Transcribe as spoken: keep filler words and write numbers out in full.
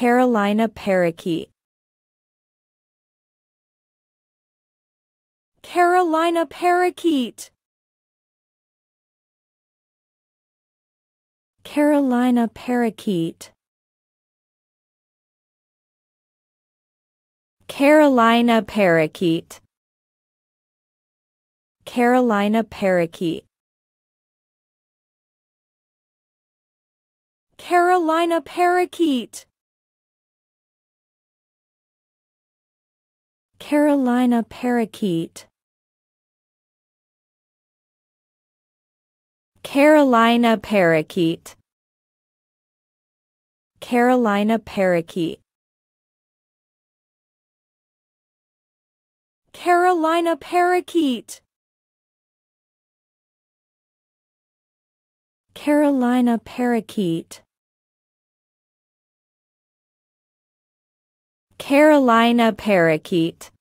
Carolina parakeet. Carolina parakeet. Carolina parakeet. Carolina parakeet. Carolina parakeet. Carolina parakeet. Carolina parakeet. Carolina parakeet. Carolina parakeet. Carolina parakeet. Carolina parakeet. Carolina parakeet.